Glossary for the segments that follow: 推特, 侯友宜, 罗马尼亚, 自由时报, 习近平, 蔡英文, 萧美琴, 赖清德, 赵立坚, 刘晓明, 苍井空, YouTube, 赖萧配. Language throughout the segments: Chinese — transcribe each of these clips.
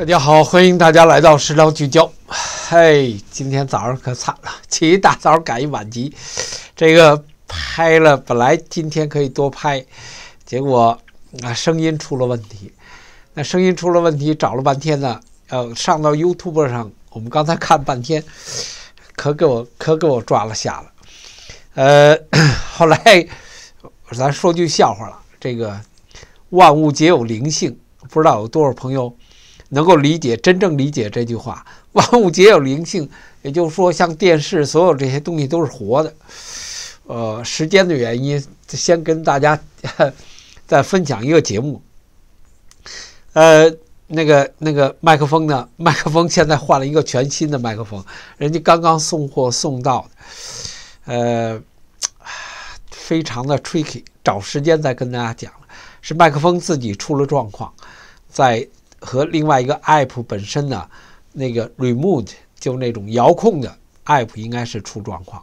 大家好，欢迎大家来到食疗聚焦。嘿，今天早上可惨了，起一大早赶一晚集，这个拍了，本来今天可以多拍，结果声音出了问题。那声音出了问题，找了半天呢，上到 YouTube 上，我们刚才看半天，可给我抓了瞎了。后来咱说句笑话了，这个万物皆有灵性，不知道有多少朋友能够理解，真正理解这句话，万物皆有灵性，也就是说，像电视，所有这些东西都是活的。时间的原因，先跟大家再分享一个节目。那个麦克风呢？麦克风现在换了一个全新的麦克风，人家刚刚送货送到的，非常的 tricky， 找时间再跟大家讲了。是麦克风自己出了状况，在和另外一个 app 本身呢，那个 remote 就那种遥控的 app 应该是出状况，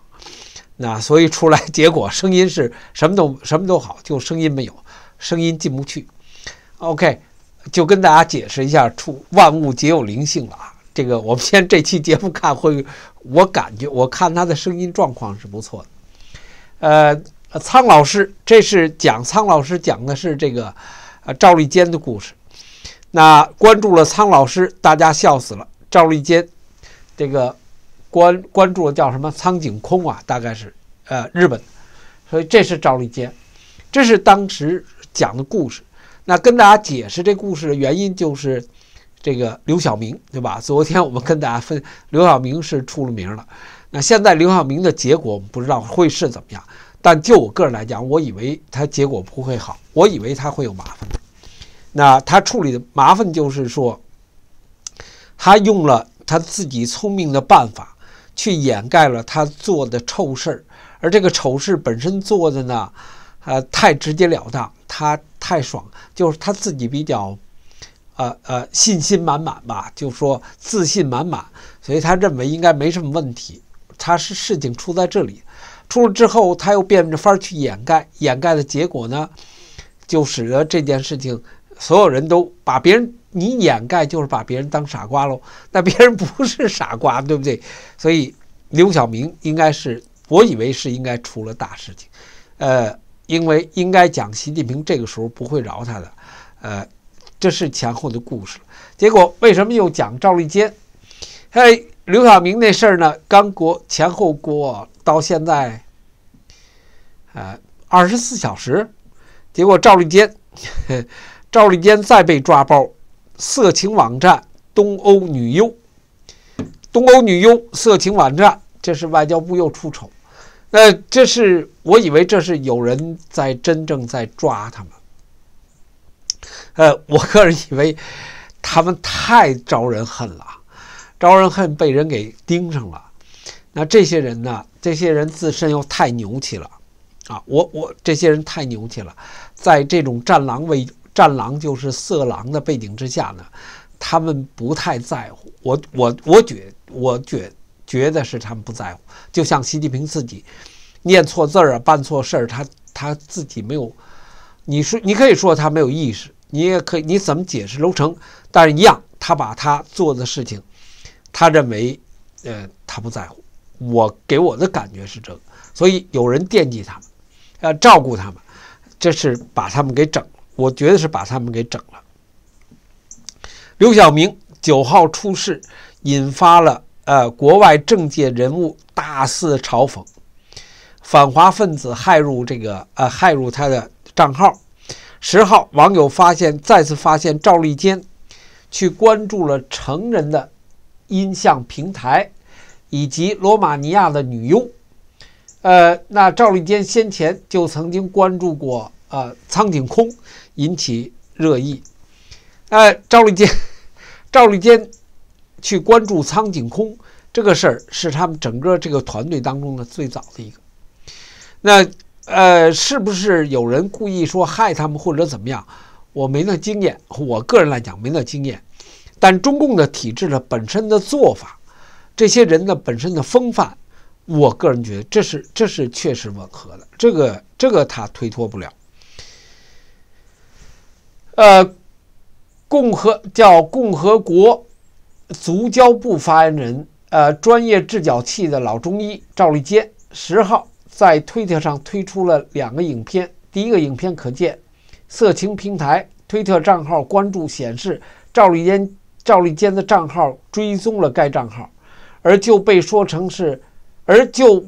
那所以出来结果声音是什么都好，就声音没有，声音进不去。OK， 就跟大家解释一下，万物皆有灵性了啊。这个我们先这期节目看会，我感觉我看他的声音状况是不错的。苍老师，这是讲苍老师讲的是这个赵立坚的故事。那关注了苍老师，大家笑死了。赵立坚，这个关注了叫什么苍井空啊，大概是日本，所以这是赵立坚，这是当时讲的故事。那跟大家解释这故事的原因就是这个刘晓明，对吧？昨天我们跟大家分，刘晓明是出了名了。那现在刘晓明的结果我们不知道会是怎么样，但就我个人来讲，我以为他结果不会好，我以为他会有麻烦的。那他处理的麻烦就是说，他用了他自己聪明的办法去掩盖了他做的臭事儿，而这个丑事本身做的呢，太直截了当，他太爽，就是他自己比较，信心满满吧，就说自信满满，所以他认为应该没什么问题。他是事情出在这里，出了之后他又变着法去掩盖，掩盖的结果呢，就使得这件事情。所有人都把别人，你掩盖就是把别人当傻瓜喽，那别人不是傻瓜，对不对？所以刘晓明应该是，我以为是应该出了大事情，因为应该讲习近平这个时候不会饶他的，这是前后的故事。结果为什么又讲赵立坚？刘晓明那事儿呢？刚过前后过到现在，24小时，结果赵立坚。赵立坚再被抓包，色情网站东欧女优色情网站，这是外交部又出丑。这是我以为这是有人在真正在抓他们。我个人以为他们太招人恨了，招人恨被人给盯上了。那这些人呢？这些人自身又太牛气了啊！我这些人太牛气了，在这种战狼就是色狼的背景之下呢，他们不太在乎。我觉得是他们不在乎，就像习近平自己念错字啊，办错事儿，他自己没有。你说你可以说他没有意识，你也可以你怎么解释都成，但是一样，他把他做的事情，他认为他不在乎。给我的感觉是这个，所以有人惦记他们，要照顾他们，这是把他们给整。我觉得是把他们给整了。刘晓明9号出事，引发了国外政界人物大肆嘲讽，反华分子骇入他的账号。10号，网友再次发现赵立坚去关注了成人的音像平台以及罗马尼亚的女优。那赵立坚先前就曾经关注过苍井空，引起热议。赵立坚去关注苍井空这个事儿，是他们整个这个团队当中的最早的一个。那是不是有人故意说害他们或者怎么样？我没那经验，我个人来讲没那经验。但中共的体制的本身的做法，这些人的本身的风范，我个人觉得这是确实吻合的，这个他推脱不了。共和国足交部发言人，专业治脚气的老中医赵立坚10号在推特上推出了2个影片。第一个影片可见，色情平台推特账号关注显示，赵立坚的账号追踪了该账号，而就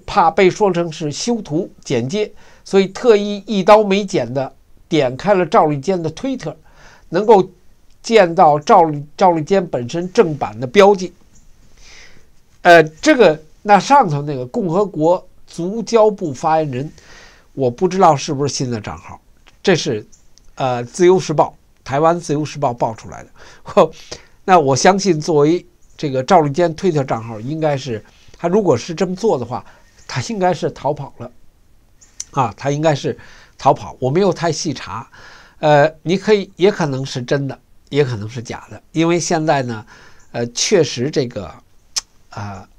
怕被说成是修图剪接，所以特意一刀没剪的点开了赵立坚的推特，能够见到赵立坚本身正版的标记。那上头那个共和国足交部发言人，我不知道是不是新的账号，这是自由时报，台湾自由时报爆出来的。那我相信作为这个赵立坚推特账号，应该是他如果是这么做的话，他应该是逃跑了啊，他应该是逃跑。我没有太细查。也可能是真的，也可能是假的，因为现在呢，确实这个，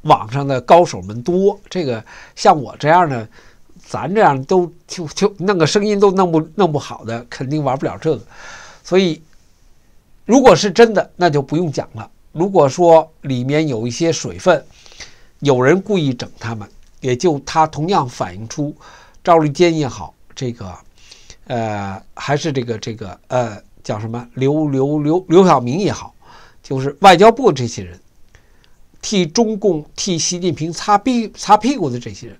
网上的高手们多，这个像我这样的，咱这样都就弄个声音都弄不好的，肯定玩不了这个。所以，如果是真的，那就不用讲了。如果说里面有一些水分，有人故意整他们，也就他同样反映出赵立坚也好，这个。还是这个叫什么刘晓明也好，就是外交部这些人替中共替习近平擦屁股的这些人，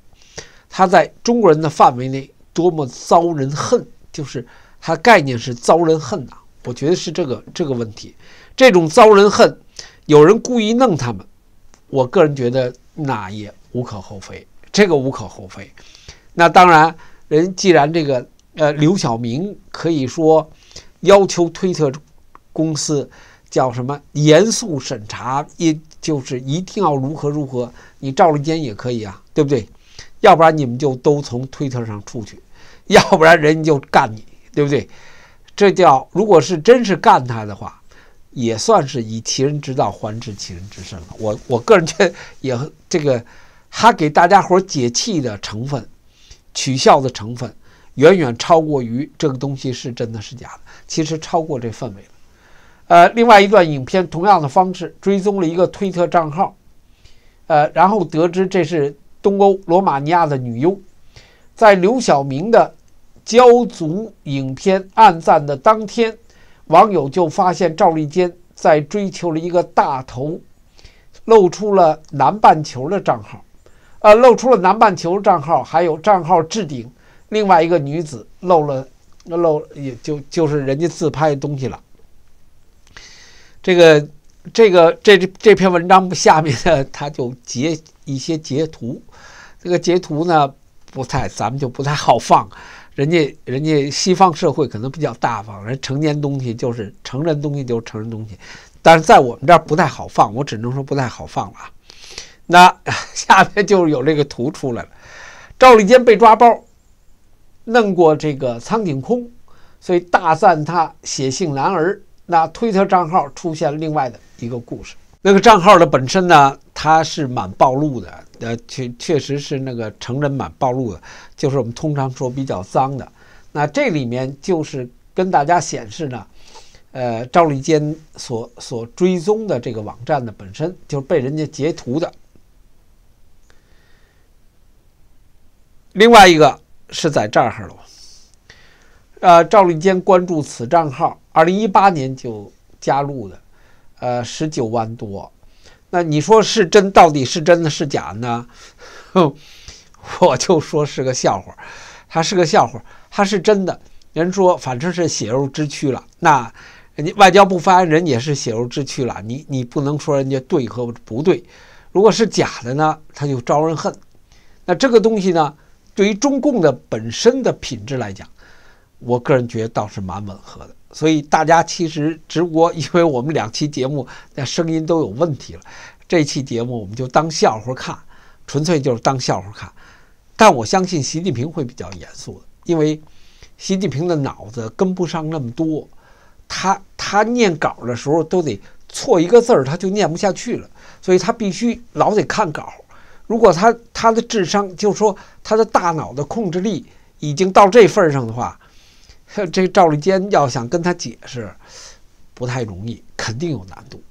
他在中国人的范围内多么遭人恨，就是他概念是遭人恨呐，我觉得是这个问题，这种遭人恨，有人故意弄他们，我个人觉得那也无可厚非，这个无可厚非。那当然，人既然这个。刘晓明可以说要求推特公司叫什么严肃审查，也就是一定要如何，你赵立坚也可以啊，对不对？要不然你们就都从推特上出去，要不然人就干你，对不对？这叫如果是真是干他的话，也算是以其人之道还治其人之身了。我个人觉得也这个他给大家伙解气的成分、取笑的成分。远远超过于这个东西是真的是假的，其实超过这氛围了。另外一段影片同样的方式追踪了一个推特账号，然后得知这是东欧罗马尼亚的女优，在刘晓明的交足影片暗赞的当天，网友就发现赵立坚在追求了一个大头露出了南半球的账号，还有账号置顶。另外一个女子露了，也就是人家自拍的东西了。这篇文章下面呢，他就截一些截图，这个截图呢咱们就不太好放，人家西方社会可能比较大方，人成人东西，但是在我们这儿不太好放，我只能说不太好放了。那下面就有这个图出来了，赵立坚被抓包。弄过这个苍井空，所以大赞他写信男儿。那推特账号出现另外的一个故事，那个账号的本身呢，它是蛮暴露的，确实是那个成人蛮暴露的，就是我们通常说比较脏的。那这里面就是跟大家显示呢，赵立坚所追踪的这个网站的本身就是被人家截图的。另外一个。是在这儿了，赵立坚关注此账号，2018年就加入的，19万多。那你说是真，到底是真的是假呢？我就说是个笑话，它是个笑话，它是真的。人说反正是血肉之躯了，那人家外交部发言人也是血肉之躯了，你不能说人家对和不对。如果是假的呢，他就招人恨。那这个东西呢？对于中共的本身的品质来讲，我个人觉得倒是蛮吻合的。所以大家其实直播，因为我们2期节目那声音都有问题了，这期节目我们就当笑话看，纯粹就是当笑话看。但我相信习近平会比较严肃的，因为习近平的脑子跟不上那么多，他念稿的时候都得错一个字儿，他就念不下去了，所以他必须老得看稿。如果他的智商，就是说他的大脑的控制力已经到这份上的话，这赵立坚要想跟他解释，不太容易，肯定有难度。